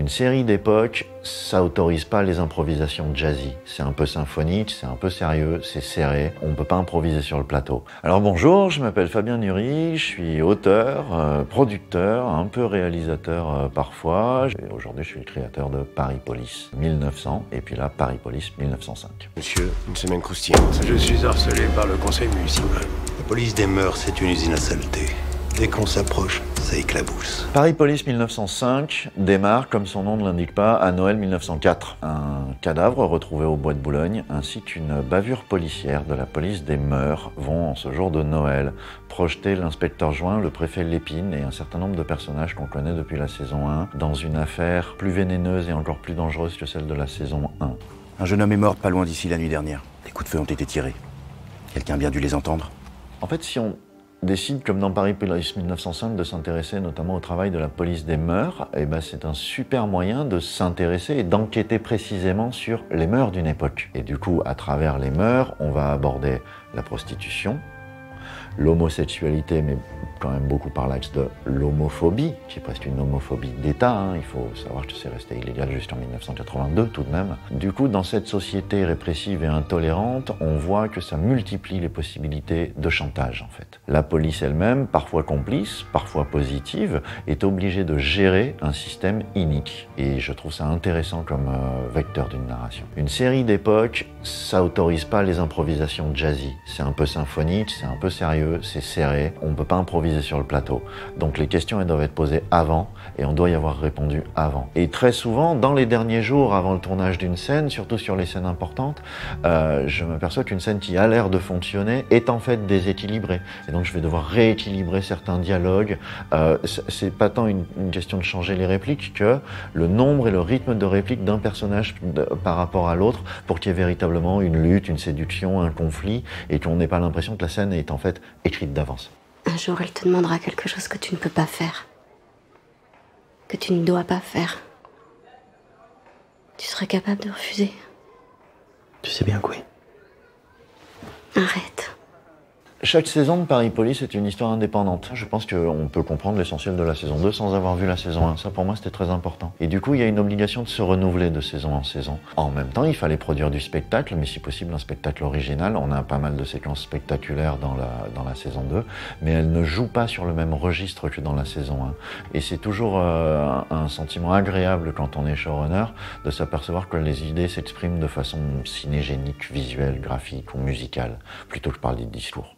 Une série d'époques, ça autorise pas les improvisations jazzy. C'est un peu symphonique, c'est un peu sérieux, c'est serré, on peut pas improviser sur le plateau. Alors bonjour, je m'appelle Fabien Nury, je suis auteur, producteur, un peu réalisateur parfois. Aujourd'hui, je suis le créateur de Paris Police 1900 et puis là, Paris Police 1905. Monsieur, une semaine croustillante. Je suis harcelé par le conseil municipal. La police des mœurs, c'est une usine à saleté. Dès qu'on s'approche, ça éclabousse. Paris Police 1905 démarre, comme son nom ne l'indique pas, à Noël 1904. Un cadavre retrouvé au Bois de Boulogne ainsi qu'une bavure policière de la police des mœurs vont, en ce jour de Noël, projeter l'inspecteur Joint, le préfet Lépine et un certain nombre de personnages qu'on connaît depuis la saison 1 dans une affaire plus vénéneuse et encore plus dangereuse que celle de la saison 1. Un jeune homme est mort pas loin d'ici la nuit dernière. Des coups de feu ont été tirés. Quelqu'un a bien dû les entendre. En fait, si on décide, comme dans Paris Police 1905, de s'intéresser notamment au travail de la police des mœurs, et ben c'est un super moyen de s'intéresser et d'enquêter précisément sur les mœurs d'une époque. Et du coup, à travers les mœurs, on va aborder la prostitution, l'homosexualité, mais quand même beaucoup par l'axe de l'homophobie, qui est presque une homophobie d'État, hein. Il faut savoir que c'est resté illégal jusqu'en 1982 tout de même. Du coup, dans cette société répressive et intolérante, on voit que ça multiplie les possibilités de chantage en fait. La police elle-même, parfois complice, parfois positive, est obligée de gérer un système inique. Et je trouve ça intéressant comme vecteur d'une narration. Une série d'époques, ça autorise pas les improvisations jazzy. C'est un peu symphonique, c'est un peu sérieux, c'est serré, on peut pas improviser sur le plateau. Donc les questions, elles doivent être posées avant et on doit y avoir répondu avant. Et très souvent, dans les derniers jours avant le tournage d'une scène, surtout sur les scènes importantes, je m'aperçois qu'une scène qui a l'air de fonctionner est en fait déséquilibrée. Et donc je vais devoir rééquilibrer certains dialogues. C'est pas tant une question de changer les répliques que le nombre et le rythme de répliques d'un personnage par rapport à l'autre pour qu'il y ait véritablement une lutte, une séduction, un conflit et qu'on n'ait pas l'impression que la scène est en fait écrite d'avance. Un jour, elle te demandera quelque chose que tu ne peux pas faire, que tu ne dois pas faire. Tu seras capable de refuser. Tu sais bien que oui. Arrête. Chaque saison de Paris Police est une histoire indépendante. Je pense qu'on peut comprendre l'essentiel de la saison 2 sans avoir vu la saison 1. Ça, pour moi, c'était très important. Et du coup, il y a une obligation de se renouveler de saison en saison. En même temps, il fallait produire du spectacle, mais si possible, un spectacle original. On a pas mal de séquences spectaculaires dans la saison 2, mais elles ne jouent pas sur le même registre que dans la saison 1. Et c'est toujours un sentiment agréable quand on est showrunner de s'apercevoir que les idées s'expriment de façon cinégénique, visuelle, graphique ou musicale, plutôt que par des discours.